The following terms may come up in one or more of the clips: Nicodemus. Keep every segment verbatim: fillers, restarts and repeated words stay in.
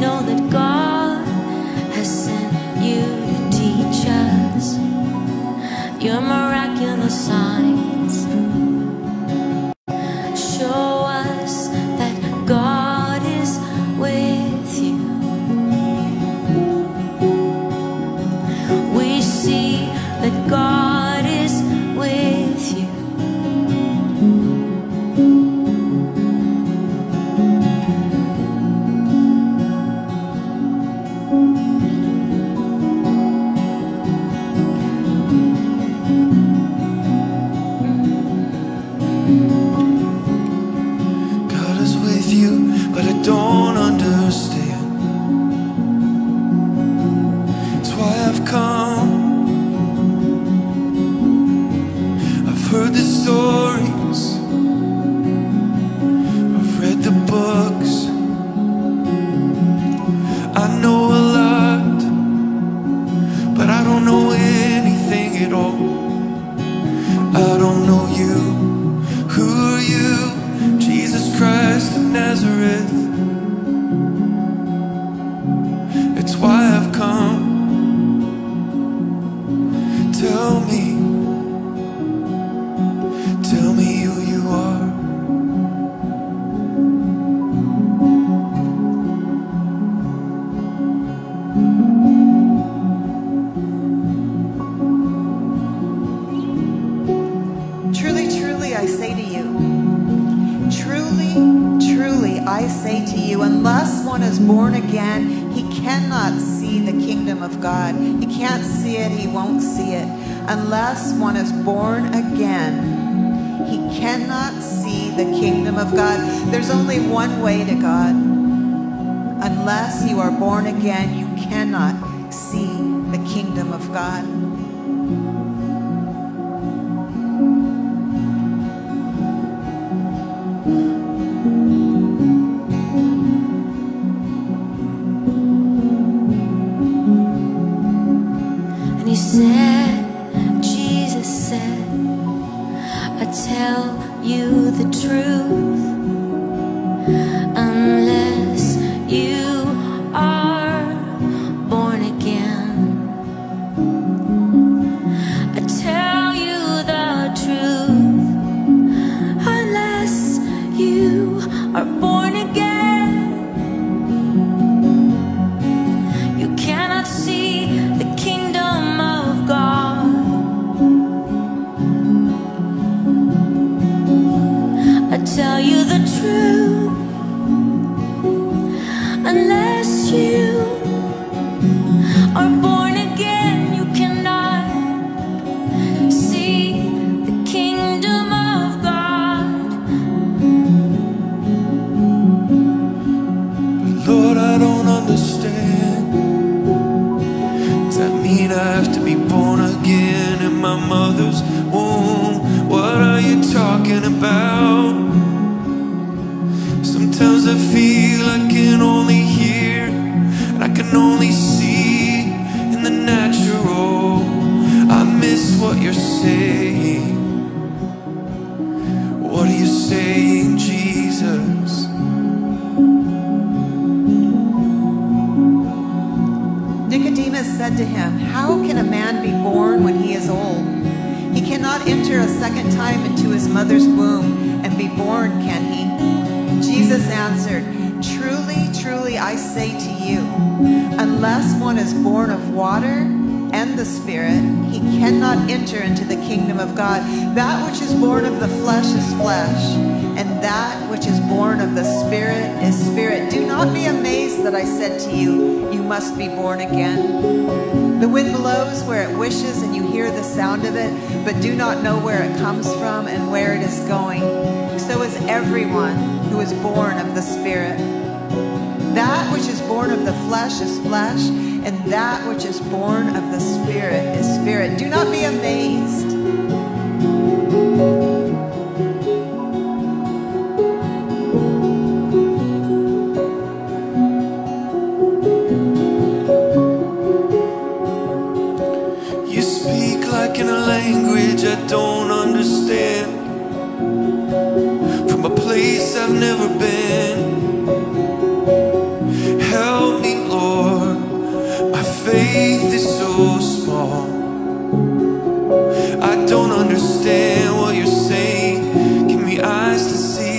know that God has sent you to teach us your miraculous signs. Show us that God is with you. We see that God is with you. Unless one is born again, he cannot see the kingdom of God. There's only one way to God. Unless you are born again, you cannot see the kingdom of God. And he said, tell you the truth, unless you are born again. I tell you the truth, unless you are born again, you cannot see the kingdom of God. Tell you the truth, unless you are born again, you cannot see the kingdom of God. But Lord, I don't understand. Does that mean I have to be born again in my mother's womb? What are you talking about? Sometimes I feel I can only hear and I can only see in the natural. I miss what you're saying. What are you saying, Jesus? Nicodemus said to him, "How can a man be born when he is old? He cannot enter a second time into his mother's womb and be born, can he?" Jesus answered, "Truly, truly, I say to you, unless one is born of water and the Spirit, he cannot enter into the kingdom of God. That which is born of the flesh is flesh, and that which is born of the Spirit is spirit. Do not be amazed that I said to you, you must be born again. The wind blows where it wishes, and you hear the sound of it, but do not know where it comes from and where it is going. So is everyone who is born of the Spirit. That which is born of the flesh is flesh, and that which is born of the Spirit is spirit. Do not be amazed." You speak like in a language I don't understand, from a place I've never been. Help understand what you're saying. Give me eyes to see.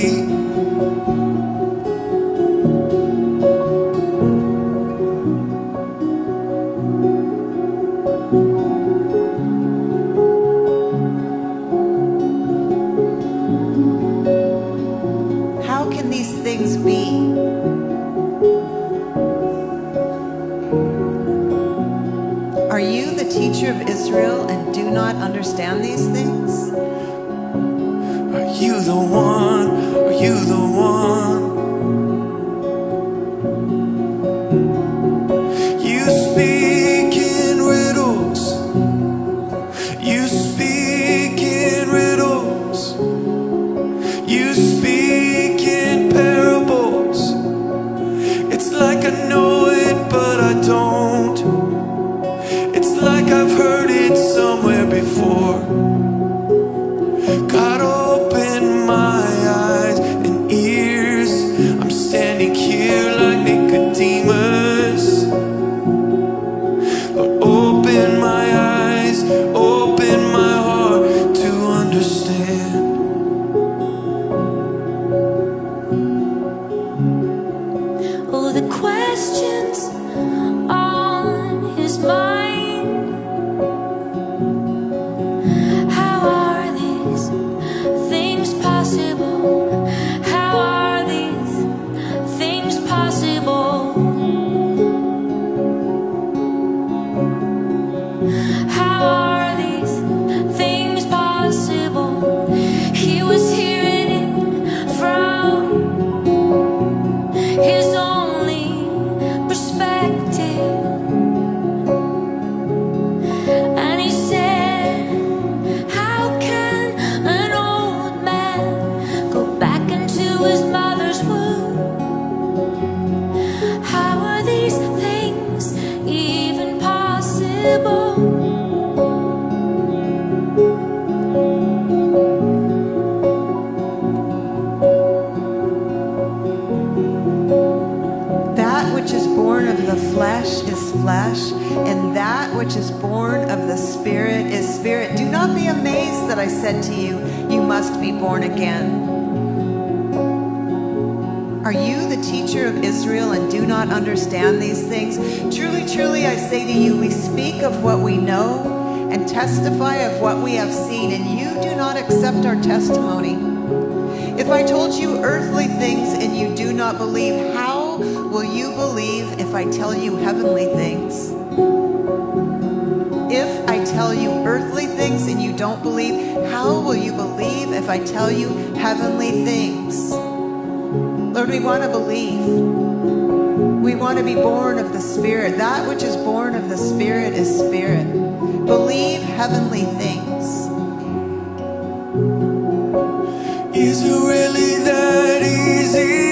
How can these things be? Are you the teacher of Israel and do not understand these things? Are you the one? Are you the one? You speak in riddles. You speak in riddles. You speak in parables. It's like I know it, but I don't. Like I've heard it somewhere before. God, open my eyes and ears. I'm standing here like Nicodemus. Lord, open my eyes, open my heart to understand. Oh, the questions on his mind. Flesh is flesh, and that which is born of the Spirit is spirit. Do not be amazed that I said to you, you must be born again. Are you the teacher of Israel and do not understand these things? Truly, truly, I say to you, we speak of what we know and testify of what we have seen, and you do not accept our testimony. If I told you earthly things and you do not believe, how will you believe if I tell you heavenly things? If I tell you earthly things and you don't believe, how will you believe if I tell you heavenly things? Lord, we want to believe. We want to be born of the Spirit. That which is born of the Spirit is spirit. Believe heavenly things. Is it really that easy?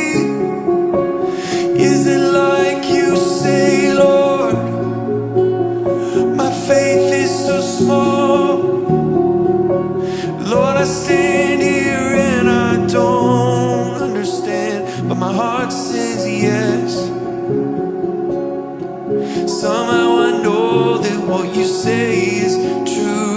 Is it like you say, Lord? My faith is so small. Lord, I stand here and I don't understand, but my heart says yes. Somehow I know that what you say is true.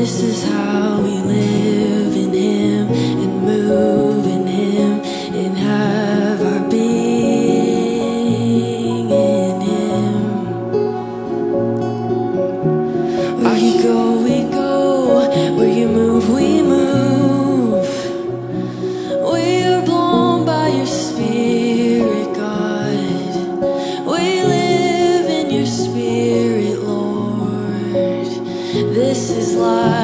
This is how we live in Him and move in Him and have our being in Him. Where you go, we go. Where you move, we move. We are blown by your Spirit, God. We live in your Spirit, Lord. This is life.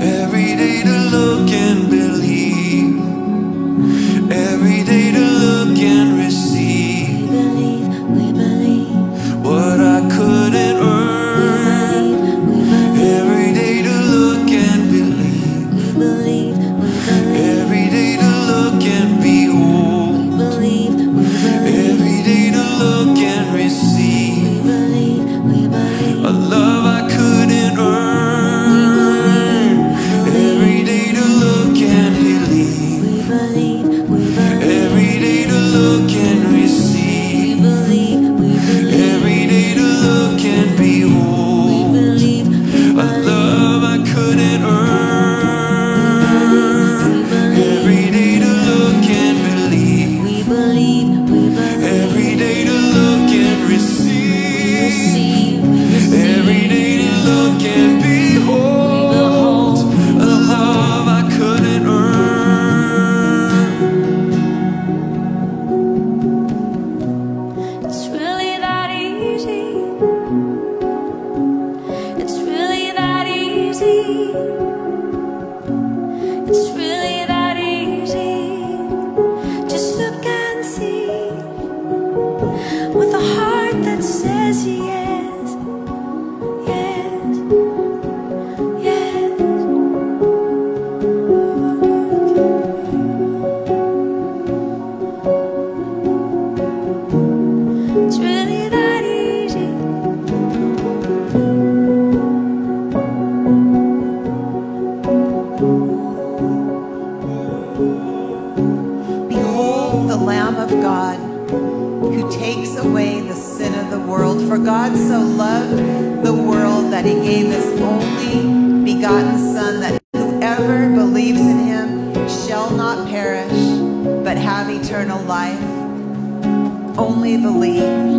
Every day to look and believe. God who takes away the sin of the world. For God so loved the world that he gave his only begotten Son, that whoever believes in him shall not perish but have eternal life. Only believe.